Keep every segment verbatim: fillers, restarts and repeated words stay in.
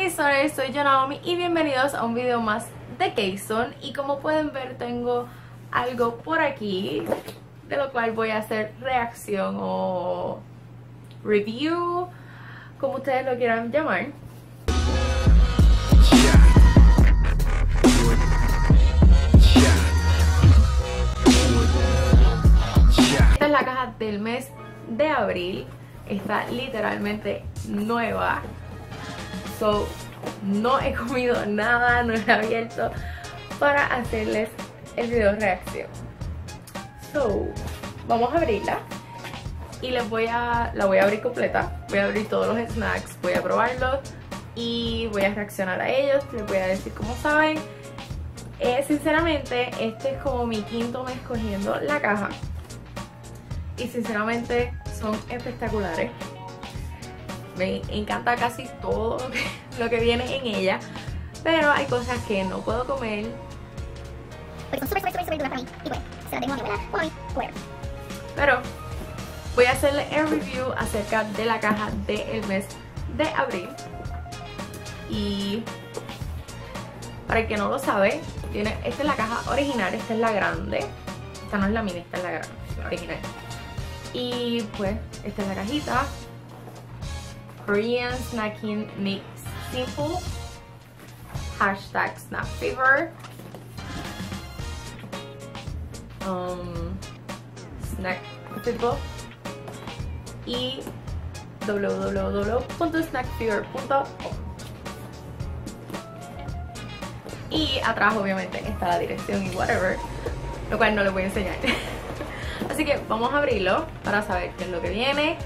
Keisoner, soy yo Naomi y bienvenidos a un video más de Keison. Y como pueden ver tengo algo por aquí, de lo cual voy a hacer reacción o review, como ustedes lo quieran llamar. Esta es la caja del mes de abril, está literalmente nueva. So, no he comido nada, no he abierto para hacerles el video reacción. So, vamos a abrirla y les voy a, la voy a abrir completa. Voy a abrir todos los snacks, voy a probarlos y voy a reaccionar a ellos. Les voy a decir cómo saben. Eh, sinceramente, este es como mi quinto mes cogiendo la caja. Y sinceramente son espectaculares. Me encanta casi todo lo que, lo que viene en ella, pero hay cosas que no puedo comer porque son súper, súper, súper duras para mí. Y bueno, se las dejo a mi abuela o a mí, whatever. Pero voy a hacerle el review acerca de la caja del mes de abril. Y para el que no lo sabe, tiene, esta es la caja original, esta es la grande. Esta no es la mini, esta es la grande, la original. Y pues, esta es la cajita. Korean Snacking Made Simple, hashtag Snack Fever, um, Snack Fever y w w w punto snack fever punto com. Y atrás obviamente está la dirección y whatever, lo cual no les voy a enseñar. Así que vamos a abrirlo para saber qué es lo que viene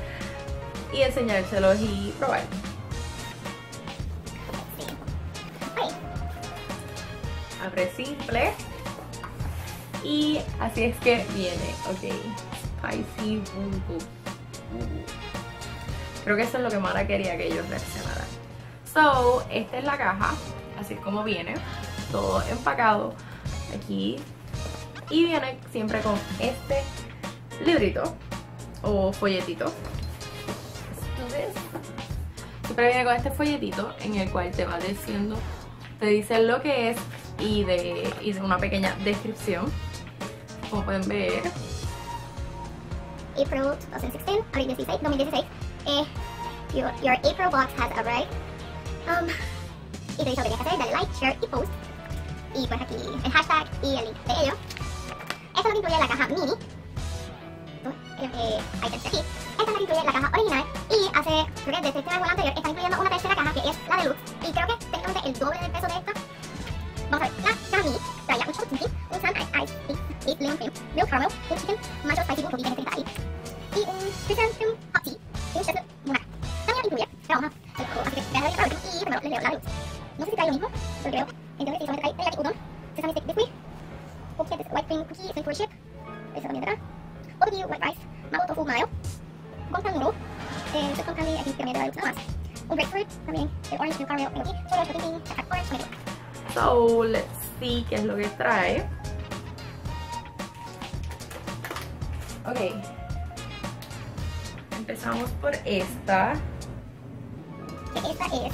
y enseñárselos y probar. Abre simple. Y así es que viene. Ok. Spicy Bulgogi. Creo que eso es lo que Mara quería que ellos reaccionaran. So, esta es la caja. Así es como viene. Todo empacado. Aquí. Y viene siempre con este librito. O folletito. Siempre viene con este folletito en el cual te va diciendo, te dice lo que es y de, y de una pequeña descripción, como pueden ver. April twenty sixteen, abril dieciséis, dos mil dieciséis. Eh, your, your April box has arrived. Um, y te dice lo que tienes que hacer, dale like, share y post. Y pues aquí el hashtag y el link de ello. Esto es lo que incluye la caja mini. Eh, eh, items aquí. Esta es la que incluye la caja original y hace, creo que desde este modelo anterior están incluyendo una tercera caja que es la deluxe y creo que técnicamente el doble del peso de esta. Vamos a ver, la caja mini traía un Chocotintín, un San Ace, Beef Lemon Cream, Milk Caramel, un Chicken Macho Spicy Bulgogi que está ahí y un Chicken Hot Tea y un Chestnut Monaca. También incluye, pero vamos a, así que voy a abrir y primero les leo la deluxe. No sé si trae lo mismo, pero creo, entonces si solamente trae teriyaki udon, sesame stick biscuit, cookies, white cream cookies, and chip, eso también trae. Bulgogi white rice, mango tofu mayo, gonzan muro, eh, yo con candy aquí también de la nada más, un grapefruit también, el orange milk caramel, tengo aquí, solo el chocotintín, chacal orange, medio. So, let's see qué es lo que trae. Ok. Empezamos por esta. Que esta es...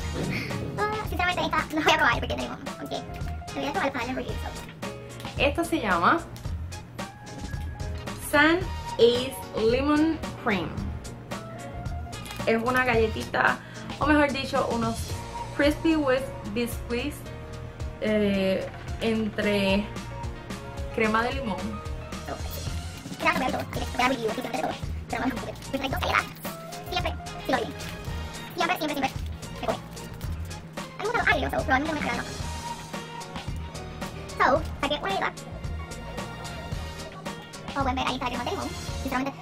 Uh, sinceramente esta no voy a probar porque tengo... Ok. Voy a probar para el review. Esta se llama... San Ace Lemon Cream. Es una galletita, o mejor dicho, unos crispy with biscuits eh, entre crema de limón. So, saqué una idea. Como pueden ver, ahí está la crema de limón. Sinceramente,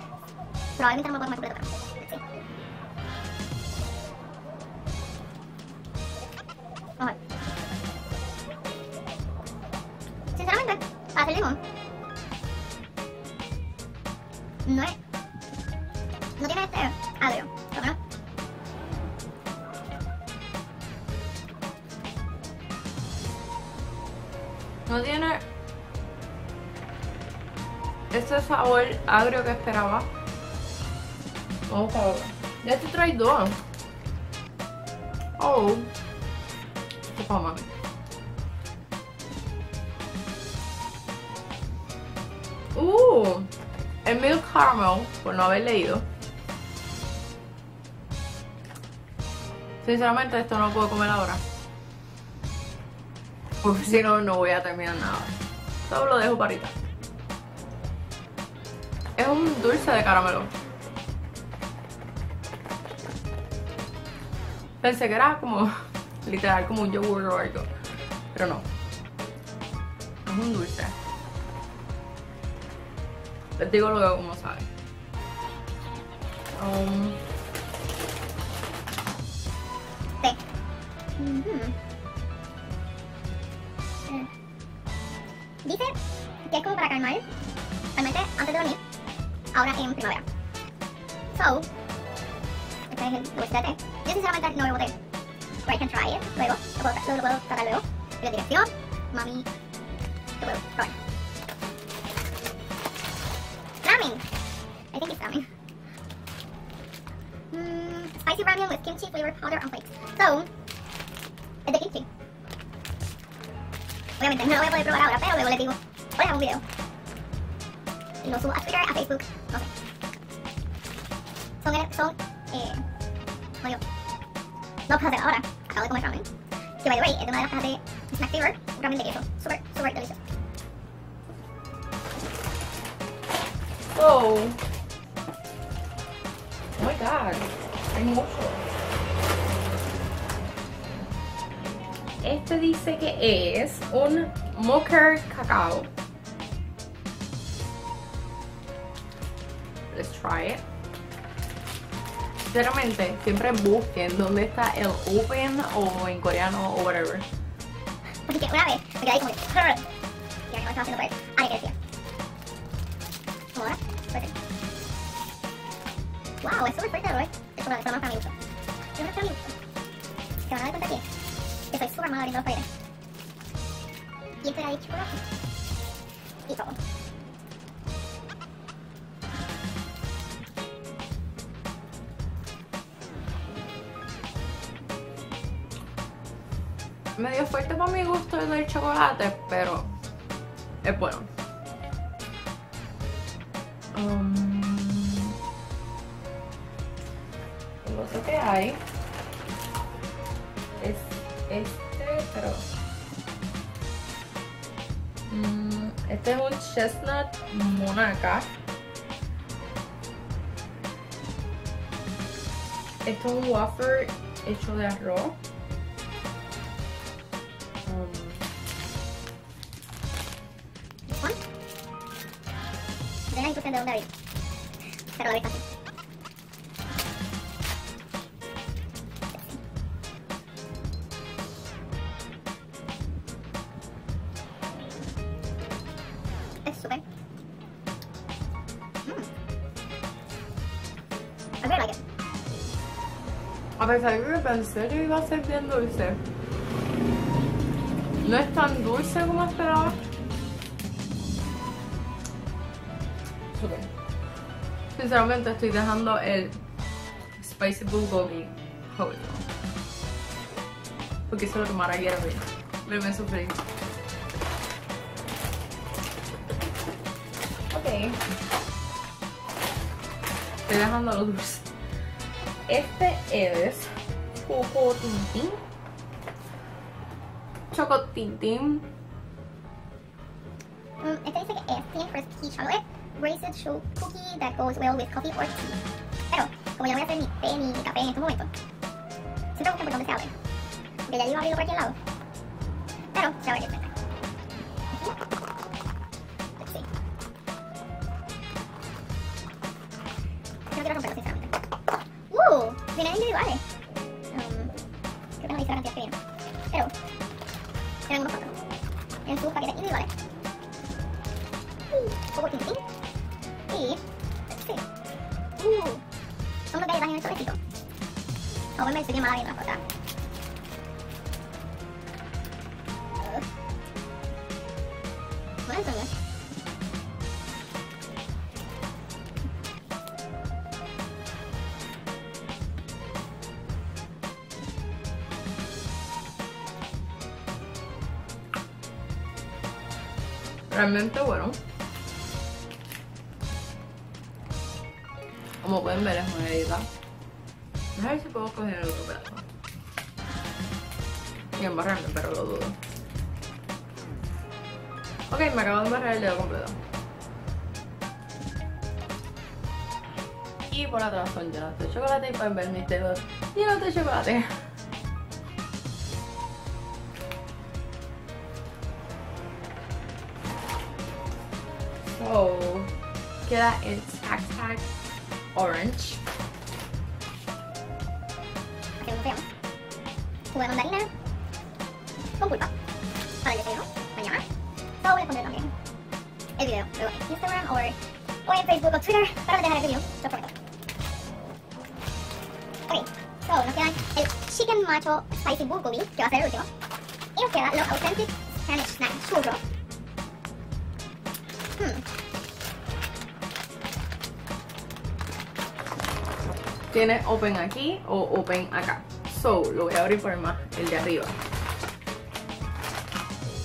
probablemente no me lo puedo comer completo. Vamos a ver. Sinceramente, para hacer limón no es, no tiene este agrio, pero no. No tiene ese sabor agrio que esperaba. Vamos a ver. Ya te trae dos. Oh. que coman. Uh, el milk caramel, por no haber leído. Sinceramente esto no lo puedo comer ahora. Porque si no, no voy a terminar nada. Todo lo dejo para ahorita. Es un dulce de caramelo. Pensé que era como, literal, como un yogur o algo. Pero no. Es un dulce. Les digo luego cómo sabe. Um. Dice que es como para calmar, realmente antes de dormir, ahora en primavera. So, este es el dulce de té. Yo sinceramente no lo boté, pero I can try it, luego, lo puedo, lo puedo tratar luego. Y la dirección, mami, lo puedo probar. Ramen, I think it's ramen. Mm, spicy ramen with kimchi flavored powder and flakes. So, es de kimchi. Obviamente no lo voy a poder probar ahora, pero luego les digo, o les hago un video. Y lo subo a Twitter, a Facebook, no sé. Son, son, eh, no digo, no puedo hacer ahora, acabo de comer ramen. Que by the way, es de una de las cajas de Snack Fever, un ramen de queso, super, super delicioso. Oh. Oh my god, hay mucho. Este dice que es un Moncher Cacao. Let's try it. Sinceramente, siempre busquen dónde está el open o en coreano o whatever. Porque una vez me quedé como y ahora no estaba haciendo por él. Ah, ¿qué decía? Ahora, suerte. Wow, es súper fuerte, ¿eh? Es una de las más para mi gusto. Es una de las más para mi gusto. ¿Te van a dar cuenta que? Que soy súper mala abriendo los paquetes. Y esto era de chocolate. Y todo. Medio fuerte para mi gusto el del chocolate, pero es bueno. Um, lo otro que hay es este, pero mm, este es un Chestnut Monaca. Esto es un wafer hecho de arroz. Um. De la instrucción de dónde abrir, pero lo abrí fácil. A pesar de que pensé que iba a ser bien dulce, no es tan dulce como esperaba. Super. Sinceramente estoy dejando el spicy bulgogi whole, porque se lo tomara ayer hoy. Me me sufrí. Ok. Estoy dejando lo dulce. Este es Chocotintín. Chocotintín. Um, este dice que es Thin Crisp Key Chocolate Braised Chocolate Cookie that goes well with coffee or tea. Pero, como ya voy a hacer mi té ni mi café en estos momentos, siempre busquen por dónde se abre. Porque ya llevo abierto por aquí al lado. Pero, ya voy a ver. Let's see. Yo no quiero romperlo, sinceramente. Vienen individuales. Um, creo que no hice la cantidad que vienen. Pero, eran unos cuantos. En sus paquetes individuales. Y, poco tintín. Y, sí. Uh, son unos galletas en el solecito. No, pues me estoy bien mala viendo las cosas. Uh. Bueno, entonces. realmente bueno. Como pueden ver, es una herida. A ver si puedo coger el otro pedazo y embarrarme, pero lo dudo. Ok, me acabo de embarrar el dedo completo. Y por atrás son llenos de chocolate y pueden ver mis dedos llenos de chocolate. So, queda el Snack Pack Orange. Jugo de mandarina con pulpa para el desayuno mañana. Todo voy a poner también el video luego en Instagram o en Facebook o Twitter para dejar el review, lo prometo. Ok, so nos quedan el Chicken Macho Spicy Bulgogi, que va a ser el último, y nos queda los Authentic Spanish Snack Churros. hmm. Tiene open aquí o open acá. So, lo voy a abrir por más el de arriba.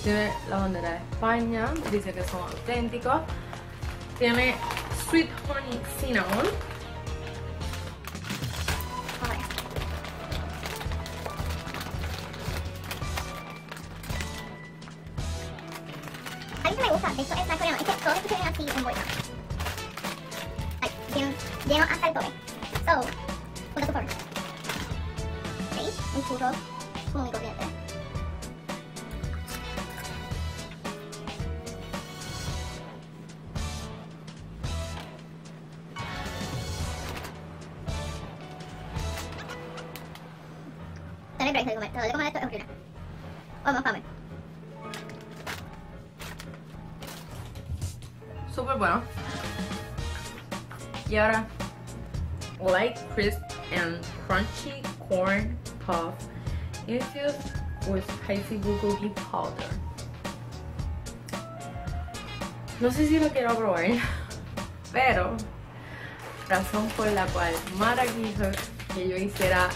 Tiene la bandera de España, dice que son auténticos. Tiene Sweet Honey Cinnamon. A mí se me gusta, de hecho es tan coreano, es que todos estos se ven así en bolsa. Ay, lleno, lleno hasta el tope. So, what the fuck? Un churro muy corriente. Dale break de comer, te lo de comer esto es horrible. Vamos, fame. Súper bueno. Y ahora, light, crisp and crunchy corn puff infused with spicy bulgogi powder. No sé si lo quiero probar, pero razón por la cual Mara quiso que yo hiciera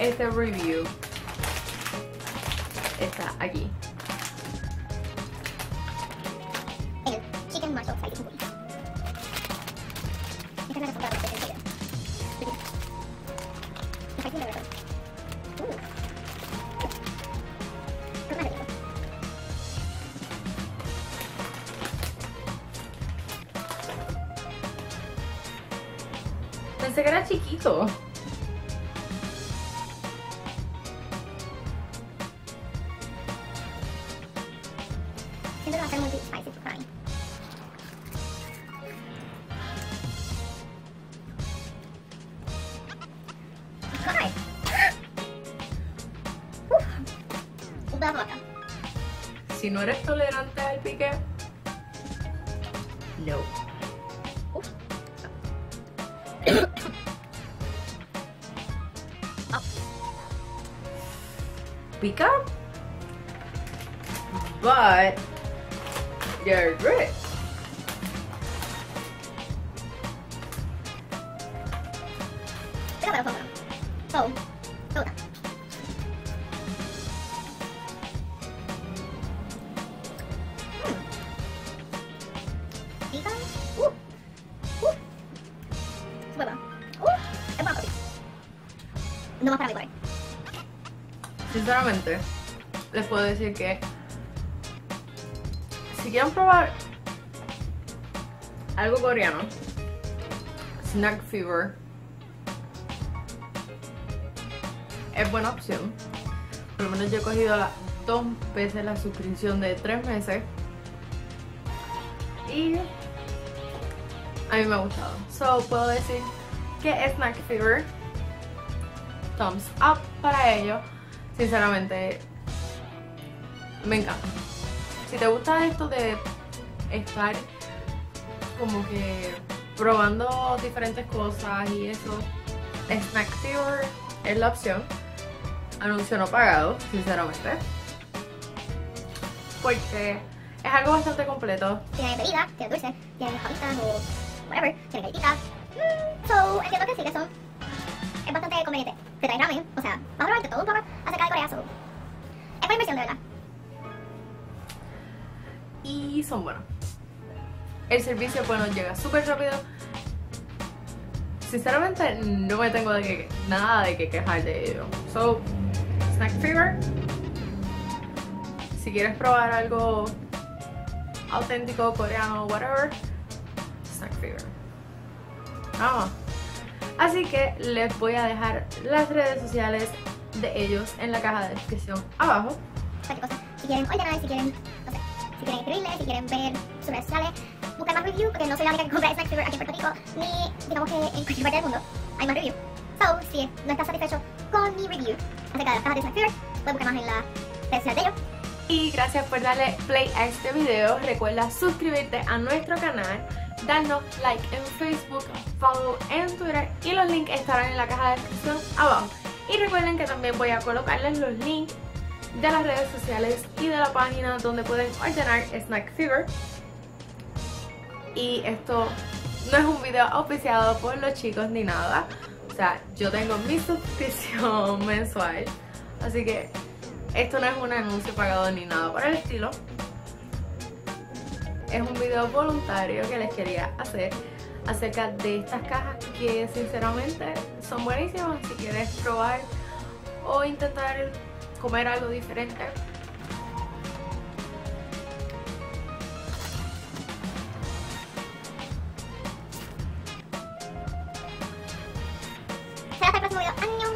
este review está aquí. El Chicken Macho Spicy Bulgogi. Esta es la razón para la que yo lo quiero. Es aquí. Pensé que era chiquito. Siento que va a ser muy spicy to cry. Si no eres tolerante al pique, no. Pica, but they're rich. Pica, pero soda. So, soda. Pica, uh, uh, super bueno. Uh, es bueno, no más para mí por ahí. Sinceramente, les puedo decir que si quieren probar algo coreano, Snack Fever es buena opción. Por lo menos yo he cogido la, dos veces la suscripción de tres meses y a mí me ha gustado. So, puedo decir que Snack Fever, thumbs up para ello. Sinceramente, me encanta. Si te gusta esto de estar como que probando diferentes cosas y eso, Snack Fever es la opción. Anuncio no pagado, sinceramente, porque es algo bastante completo. Tiene bebida, tiene dulce, tiene papitas o whatever, tiene galletitas. Mm, so, entiendo que sí que son. Es bastante conveniente. Te trae ramen, o sea, vas a probar de todo un poco acerca de Corea. So, es buena inversión, de verdad. Y son buenos. El servicio bueno llega súper rápido. Sinceramente no me tengo de que, nada de que quejar de ello. So, Snack Fever. Si quieres probar algo auténtico, coreano, whatever, Snack Fever. Vamos. Así que les voy a dejar las redes sociales de ellos en la caja de descripción abajo. Cualquier cosa, si quieren ordenar, si quieren, no sé, si quieren escribirles, si quieren ver sus redes sociales, buscar más reviews, porque no soy la única que compra Snack Fever aquí en Puerto Rico, ni digamos que en cualquier parte del mundo hay más reviews. So, si no estás satisfecho con mi review acerca de las cajas de Snack Fever, puedes buscar más en las redes sociales de ellos. Y gracias por darle play a este video. Recuerda suscribirte a nuestro canal, darnos like en Facebook, follow en Twitter, y los links estarán en la caja de descripción abajo. Y recuerden que también voy a colocarles los links de las redes sociales y de la página donde pueden ordenar Snack Fever. Y esto no es un video auspiciado por los chicos ni nada. O sea, yo tengo mi suscripción mensual, así que esto no es un anuncio pagado ni nada por el estilo. Es un video voluntario que les quería hacer acerca de estas cajas que sinceramente son buenísimas. Si quieres probar o intentar comer algo diferente, será hasta el próximo video. ¡Adiós!